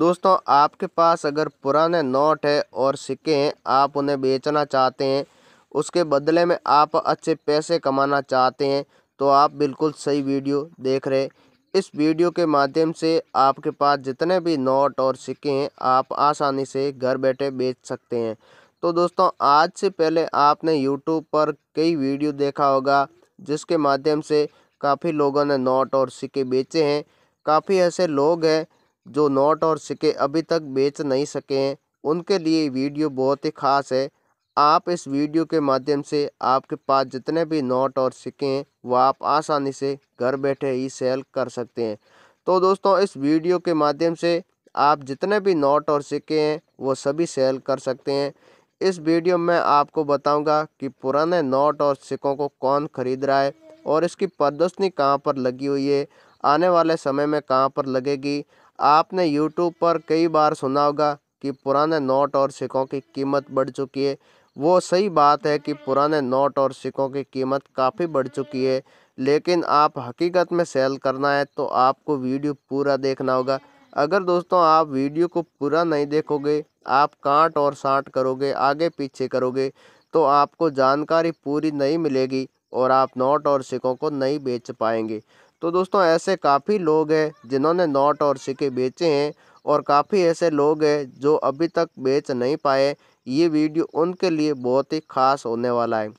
दोस्तों आपके पास अगर पुराने नोट है और सिक्के हैं, आप उन्हें बेचना चाहते हैं, उसके बदले में आप अच्छे पैसे कमाना चाहते हैं, तो आप बिल्कुल सही वीडियो देख रहे हैं। इस वीडियो के माध्यम से आपके पास जितने भी नोट और सिक्के हैं आप आसानी से घर बैठे बेच सकते हैं। तो दोस्तों आज से पहले आपने YouTube पर कई वीडियो देखा होगा जिसके माध्यम से काफ़ी लोगों ने नोट और सिक्के बेचे हैं। काफ़ी ऐसे लोग हैं जो नोट और सिक्के अभी तक बेच नहीं सके हैं, उनके लिए वीडियो बहुत ही ख़ास है। आप इस वीडियो के माध्यम से आपके पास जितने भी नोट और सिक्के हैं वह आप आसानी से घर बैठे ही सेल कर सकते हैं। तो दोस्तों इस वीडियो के माध्यम से आप जितने भी नोट और सिक्के हैं वो सभी सेल कर सकते हैं। इस वीडियो में आपको बताऊंगा कि पुराने नोट और सिक्कों को कौन खरीद रहा है और इसकी प्रदर्शनी कहाँ पर लगी हुई है, आने वाले समय में कहाँ पर लगेगी। आपने यूट्यूब पर कई बार सुना होगा कि पुराने नोट और सिक्कों की कीमत बढ़ चुकी है। वो सही बात है कि पुराने नोट और सिक्कों की कीमत काफ़ी बढ़ चुकी है, लेकिन आप हकीकत में सेल करना है तो आपको वीडियो पूरा देखना होगा। अगर दोस्तों आप वीडियो को पूरा नहीं देखोगे, आप काट और साँट करोगे, आगे पीछे करोगे, तो आपको जानकारी पूरी नहीं मिलेगी और आप नोट और सिक्कों को नहीं बेच पाएंगे। तो दोस्तों ऐसे काफ़ी लोग हैं जिन्होंने नोट और सिक्के बेचे हैं और काफ़ी ऐसे लोग हैं जो अभी तक बेच नहीं पाए। ये वीडियो उनके लिए बहुत ही ख़ास होने वाला है।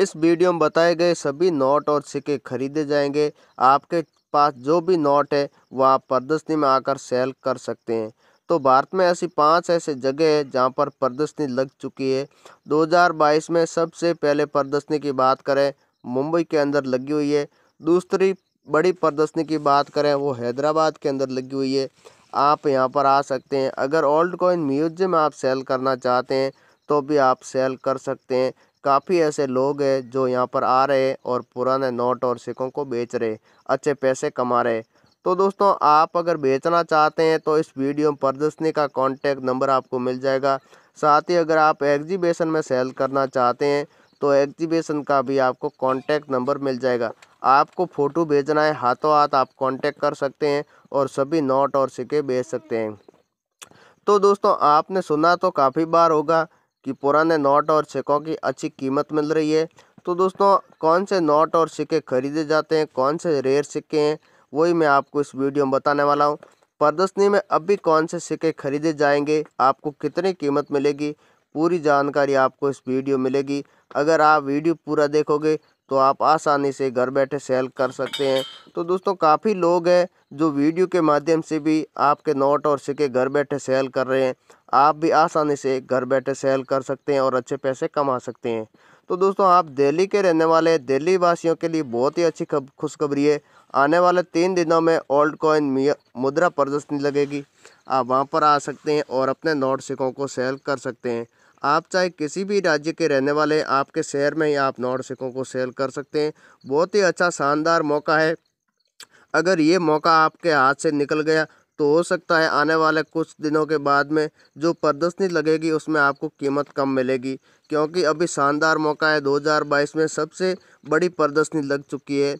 इस वीडियो में बताए गए सभी नोट और सिक्के खरीदे जाएंगे। आपके पास जो भी नोट है वह आप प्रदर्शनी में आकर सेल कर सकते हैं। तो भारत में ऐसी 5 ऐसे जगह है जहाँ पर प्रदर्शनी लग चुकी है। 2022 में सबसे पहले प्रदर्शनी की बात करें मुंबई के अंदर लगी हुई है। दूसरी बड़ी प्रदर्शनी की बात करें वो हैदराबाद के अंदर लगी हुई है। आप यहाँ पर आ सकते हैं। अगर ओल्ड कॉइन म्यूजियम आप सेल करना चाहते हैं तो भी आप सेल कर सकते हैं। काफ़ी ऐसे लोग हैं जो यहाँ पर आ रहे हैं और पुराने नोट और सिक्कों को बेच रहे हैं, अच्छे पैसे कमा रहे हैं। तो दोस्तों आप अगर बेचना चाहते हैं तो इस वीडियो में प्रदर्शनी का कॉन्टैक्ट नंबर आपको मिल जाएगा। साथ ही अगर आप एग्जीबिशन में सेल करना चाहते हैं तो एग्जीबिशन का भी आपको कॉन्टैक्ट नंबर मिल जाएगा। आपको फ़ोटो भेजना है, हाथों हाथ आप कांटेक्ट कर सकते हैं और सभी नोट और सिक्के बेच सकते हैं। तो दोस्तों आपने सुना तो काफ़ी बार होगा कि पुराने नोट और सिक्कों की अच्छी कीमत मिल रही है। तो दोस्तों कौन से नोट और सिक्के खरीदे जाते हैं, कौन से रेयर सिक्के हैं, वही मैं आपको इस वीडियो में बताने वाला हूँ। प्रदर्शनी में अभी कौन से सिक्के खरीदे जाएंगे, आपको कितनी कीमत मिलेगी, पूरी जानकारी आपको इस वीडियो मिलेगी। अगर आप वीडियो पूरा देखोगे तो आप आसानी से घर बैठे सेल कर सकते हैं। तो दोस्तों काफ़ी लोग हैं जो वीडियो के माध्यम से भी आपके नोट और सिक्के घर बैठे सेल कर रहे हैं। आप भी आसानी से घर बैठे सेल कर सकते हैं और अच्छे पैसे कमा सकते हैं। तो दोस्तों आप दिल्ली के रहने वाले दिल्ली वासियों के लिए बहुत ही अच्छी खुशखबरी है। आने वाले 3 दिनों में ओल्ड कॉइन मुद्रा प्रदर्शनी लगेगी। आप वहाँ पर आ सकते हैं और अपने नोट सिक्कों को सेल कर सकते हैं। आप चाहे किसी भी राज्य के रहने वाले, आपके शहर में ही आप नोट सिक्कों को सेल कर सकते हैं। बहुत ही अच्छा शानदार मौका है। अगर ये मौका आपके हाथ से निकल गया तो हो सकता है आने वाले कुछ दिनों के बाद में जो प्रदर्शनी लगेगी उसमें आपको कीमत कम मिलेगी, क्योंकि अभी शानदार मौका है। 2022 में सबसे बड़ी प्रदर्शनी लग चुकी है।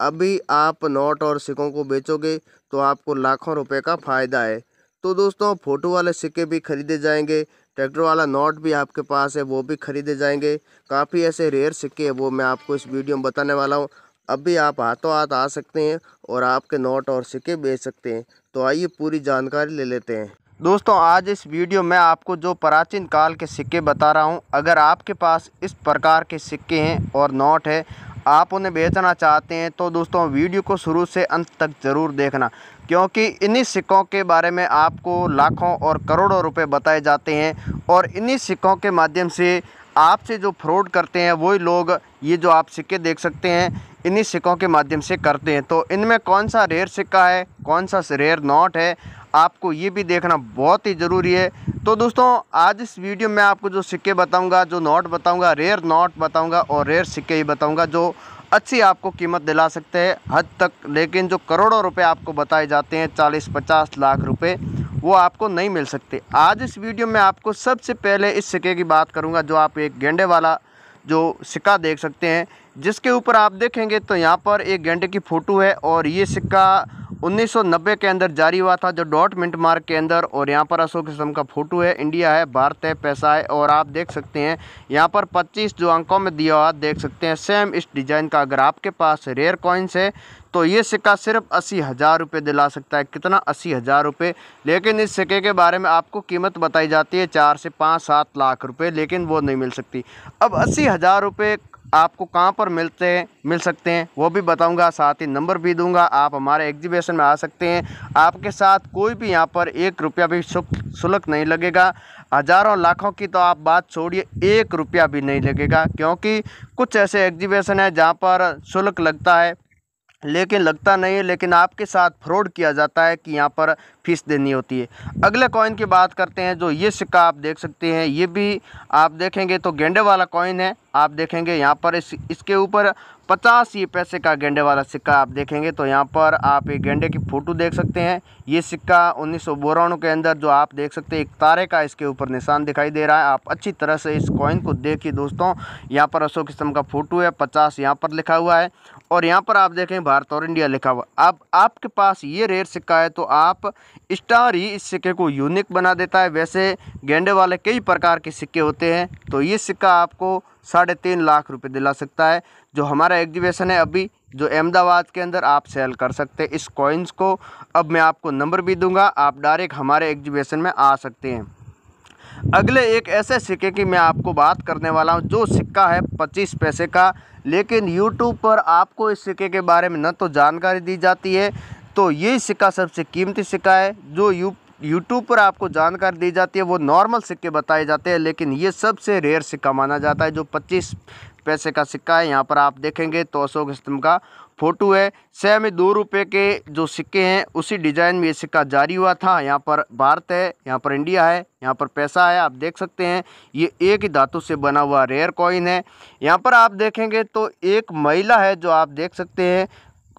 अभी आप नोट और सिक्कों को बेचोगे तो आपको लाखों रुपये का फ़ायदा है। तो दोस्तों फ़ोटो वाले सिक्के भी खरीदे जाएंगे, ट्रैक्टर वाला नोट भी आपके पास है वो भी खरीदे जाएंगे। काफ़ी ऐसे रेयर सिक्के हैं वो मैं आपको इस वीडियो में बताने वाला हूँ। अभी आप हाथों हाथ आ सकते हैं और आपके नोट और सिक्के बेच सकते हैं। तो आइए पूरी जानकारी ले लेते हैं। दोस्तों आज इस वीडियो में आपको जो प्राचीन काल के सिक्के बता रहा हूँ, अगर आपके पास इस प्रकार के सिक्के हैं और नोट है, आप उन्हें बेचना चाहते हैं, तो दोस्तों वीडियो को शुरू से अंत तक ज़रूर देखना, क्योंकि इन्हीं सिक्कों के बारे में आपको लाखों और करोड़ों रुपए बताए जाते हैं। और इन्हीं सिक्कों के माध्यम से आपसे जो फ्रॉड करते हैं वही लोग ये जो आप सिक्के देख सकते हैं इन्हीं सिक्कों के माध्यम से करते हैं। तो इनमें कौन सा रेयर सिक्का है, कौन सा रेयर नोट है, आपको ये भी देखना बहुत ही ज़रूरी है। तो दोस्तों आज इस वीडियो में आपको जो सिक्के बताऊंगा, जो नोट बताऊंगा, रेयर नोट बताऊंगा और रेयर सिक्के ही बताऊंगा जो अच्छी आपको कीमत दिला सकते हैं हद तक। लेकिन जो करोड़ों रुपए आपको बताए जाते हैं, 40-50 लाख रुपए, वो आपको नहीं मिल सकते। आज इस वीडियो में आपको सबसे पहले इस सिक्के की बात करूँगा जो आप एक गेंडे वाला जो सिक्का देख सकते हैं, जिसके ऊपर आप देखेंगे तो यहाँ पर एक गेंडे की फ़ोटो है और ये सिक्का 1990 के अंदर जारी हुआ था जो डॉट मिंट मार्क के अंदर। और यहाँ पर अशोक स्तंभ का फोटो है, इंडिया है, भारत है, पैसा है। और आप देख सकते हैं यहाँ पर 25 जो अंकों में दिया हुआ देख सकते हैं सेम इस डिज़ाइन का। अगर आपके पास रेयर कॉइन्स है तो ये सिक्का सिर्फ 80,000 रुपये दिला सकता है। कितना? 80,000 रुपये। लेकिन इस सिक्के के बारे में आपको कीमत बताई जाती है 4 से 5-7 लाख रुपये, लेकिन वो नहीं मिल सकती। अब 80,000 रुपये आपको कहाँ पर मिल सकते हैं वो भी बताऊंगा, साथ ही नंबर भी दूंगा। आप हमारे एग्जीबिशन में आ सकते हैं, आपके साथ कोई भी यहाँ पर 1 रुपया भी शुल्क नहीं लगेगा। हज़ारों लाखों की तो आप बात छोड़िए, 1 रुपया भी नहीं लगेगा, क्योंकि कुछ ऐसे एग्जीबिशन है जहाँ पर शुल्क लगता है लेकिन लगता नहीं है, लेकिन आपके साथ फ्रॉड किया जाता है कि यहाँ पर फीस देनी होती है। अगले कॉइन की बात करते हैं, जो ये सिक्का आप देख सकते हैं, ये भी आप देखेंगे तो गेंडे वाला कॉइन है। आप देखेंगे यहाँ पर इसके ऊपर 50 ये पैसे का गेंडे वाला सिक्का आप देखेंगे तो यहाँ पर आप एक गेंडे की फ़ोटो देख सकते हैं। ये सिक्का 1992 के अंदर जो आप देख सकते हैं, एक तारे का इसके ऊपर निशान दिखाई दे रहा है। आप अच्छी तरह से इस कॉइन को देखिए दोस्तों। यहाँ पर अशोक स्तंभ का फोटो है, 50 यहाँ पर लिखा हुआ है और यहाँ पर आप देखें भारत और इंडिया लिखा हुआ। अब आपके पास ये रेयर सिक्का है तो आप स्टार ही इस सिक्के को यूनिक बना देता है। वैसे गेंडे वाले कई प्रकार के सिक्के होते हैं, तो ये सिक्का आपको 3.5 लाख रुपये दिला सकता है। जो हमारा एग्जीबिशन है अभी जो अहमदाबाद के अंदर, आप सेल कर सकते हैं इस कॉइन्स को। अब मैं आपको नंबर भी दूंगा, आप डायरेक्ट हमारे एग्जीबिशन में आ सकते हैं। अगले एक ऐसे सिक्के की मैं आपको बात करने वाला हूं जो सिक्का है 25 पैसे का, लेकिन यूट्यूब पर आपको इस सिक्के के बारे में न तो जानकारी दी जाती है, तो ये सिक्का सबसे कीमती सिक्का है। जो यूट्यूब पर आपको जानकारी दी जाती है वो नॉर्मल सिक्के बताए जाते हैं, लेकिन ये सबसे रेयर सिक्का माना जाता है जो 25 पैसे का सिक्का है। यहाँ पर आप देखेंगे तो अशोक स्तंभ का फोटो है, सेम 2 रुपये के जो सिक्के हैं उसी डिज़ाइन में ये सिक्का जारी हुआ था। यहाँ पर भारत है, यहाँ पर इंडिया है, यहाँ पर पैसा है। आप देख सकते हैं ये एक ही धातु से बना हुआ रेयर कॉइन है। यहाँ पर आप देखेंगे तो एक महिला है जो आप देख सकते हैं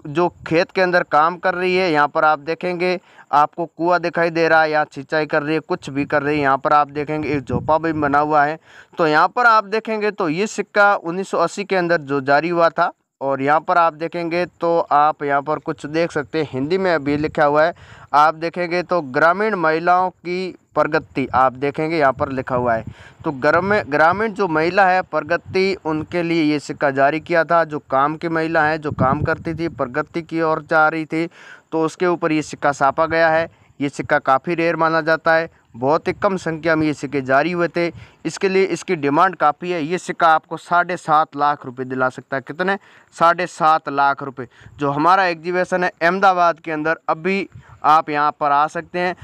जो खेत के अंदर काम कर रही है। यहाँ पर आप देखेंगे आपको कुआं दिखाई दे रहा है, यहाँ सिंचाई कर रही है, कुछ भी कर रही है। यहाँ पर आप देखेंगे एक झोपा भी बना हुआ है। तो यहाँ पर आप देखेंगे तो ये सिक्का 1980 के अंदर जो जारी हुआ था। और यहाँ पर आप देखेंगे तो आप यहाँ पर कुछ देख सकते हैं, हिंदी में अभी लिखा हुआ है। आप देखेंगे तो ग्रामीण महिलाओं की प्रगति आप देखेंगे यहाँ पर लिखा हुआ है। तो ग्रामीण जो महिला है प्रगति, उनके लिए ये सिक्का जारी किया था। जो काम की महिला है, जो काम करती थी, प्रगति की ओर जा रही थी, तो उसके ऊपर ये सिक्का छापा गया है। ये सिक्का काफ़ी रेयर माना जाता है, बहुत ही कम संख्या में ये सिक्के जारी हुए थे, इसके लिए इसकी डिमांड काफ़ी है। ये सिक्का आपको 7.5 लाख रुपए दिला सकता है। कितने? 7.5 लाख रुपए। जो हमारा एग्जीबिशन है अहमदाबाद के अंदर, अभी आप यहाँ पर आ सकते हैं।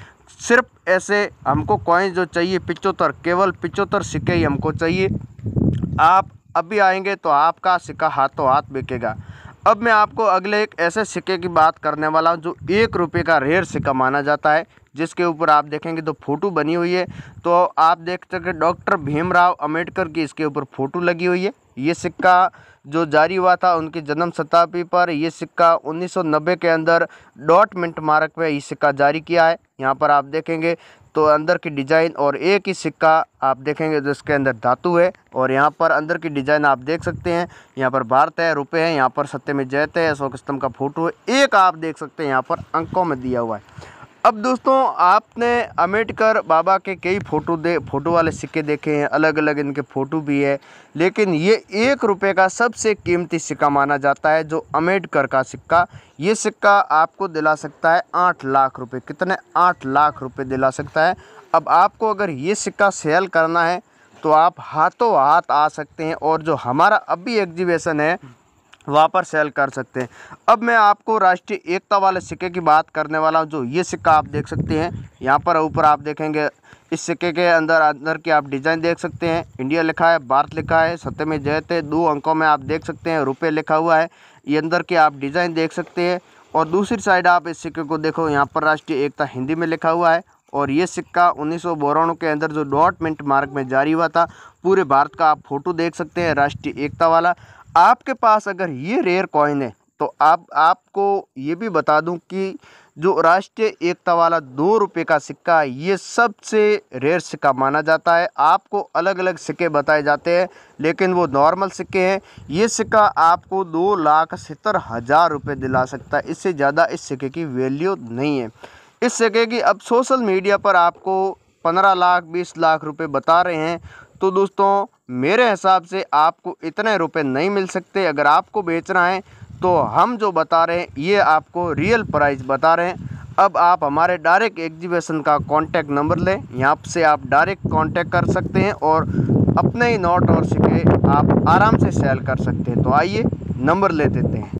सिर्फ ऐसे हमको कॉइन्स जो चाहिए 75, केवल 75 सिक्के ही हमको चाहिए। आप अभी आएंगे तो आपका सिक्का हाथों हाथ बिकेगा। अब मैं आपको अगले एक ऐसे सिक्के की बात करने वाला हूँ जो 1 रुपये का रेयर सिक्का माना जाता है, जिसके ऊपर आप देखेंगे तो फोटो बनी हुई है। तो आप देख सकते हैं डॉक्टर भीमराव अंबेडकर की इसके ऊपर फोटो लगी हुई है। ये सिक्का जो जारी हुआ था उनकी जन्म शताब्दी पर, ये सिक्का 1990 के अंदर डॉट मिंट मार्क में ये सिक्का जारी किया है। यहाँ पर आप देखेंगे तो अंदर की डिज़ाइन, और एक ही सिक्का आप देखेंगे तो इसके अंदर धातु है। और यहाँ पर अंदर की डिज़ाइन आप देख सकते हैं, यहाँ पर भारत है, रुपए हैं, यहाँ पर सत्य में जयते है, अशोक स्तंभ का फोटो है। एक आप देख सकते हैं यहाँ पर अंकों में दिया हुआ है। अब दोस्तों आपने अम्बेडकर बाबा के कई फोटो वाले सिक्के देखे हैं, अलग अलग इनके फ़ोटो भी है, लेकिन ये 1 रुपये का सबसे कीमती सिक्का माना जाता है जो अम्बेडकर का सिक्का। ये सिक्का आपको दिला सकता है 8 लाख रुपए। कितने? 8 लाख रुपए दिला सकता है। अब आपको अगर ये सिक्का सेल करना है तो आप हाथों हाथ आ सकते हैं, और जो हमारा अभी एग्जीबिशन है वहाँ पर सेल कर सकते हैं। अब मैं आपको राष्ट्रीय एकता वाले सिक्के की बात करने वाला हूँ जो ये सिक्का आप देख सकते हैं। यहाँ पर ऊपर आप देखेंगे इस सिक्के के अंदर की आप डिज़ाइन देख सकते हैं, इंडिया लिखा है, भारत लिखा है, सत्य में जयते, 2 अंकों में आप देख सकते हैं, रुपये लिखा हुआ है। ये अंदर की आप डिज़ाइन देख सकते हैं। और दूसरी साइड आप इस सिक्के को देखो, यहाँ पर राष्ट्रीय एकता हिंदी में लिखा हुआ है। और ये सिक्का 1992 के अंदर जो डॉट मिंट मार्क में जारी हुआ था, पूरे भारत का आप फोटो देख सकते हैं, राष्ट्रीय एकता वाला। आपके पास अगर ये रेयर कॉइन है तो आपको ये भी बता दूं कि जो राष्ट्रीय एकता वाला 2 रुपये का सिक्का है, ये सबसे रेयर सिक्का माना जाता है। आपको अलग अलग सिक्के बताए जाते हैं लेकिन वो नॉर्मल सिक्के हैं। ये सिक्का आपको 2,70,000 रुपये दिला सकता है, इससे ज़्यादा इस सिक्के की वैल्यू नहीं है। इस सिक्के की अब सोशल मीडिया पर आपको 15 लाख 20 लाख रुपये बता रहे हैं, तो दोस्तों मेरे हिसाब से आपको इतने रुपए नहीं मिल सकते। अगर आपको बेचना है तो हम जो बता रहे हैं ये आपको रियल प्राइस बता रहे हैं। अब आप हमारे डायरेक्ट एग्जीबिशन का कांटेक्ट नंबर लें, यहाँ से आप डायरेक्ट कांटेक्ट कर सकते हैं और अपने ही नोट और सिक्के आप आराम से सेल कर सकते हैं। तो आइए नंबर ले देते हैं।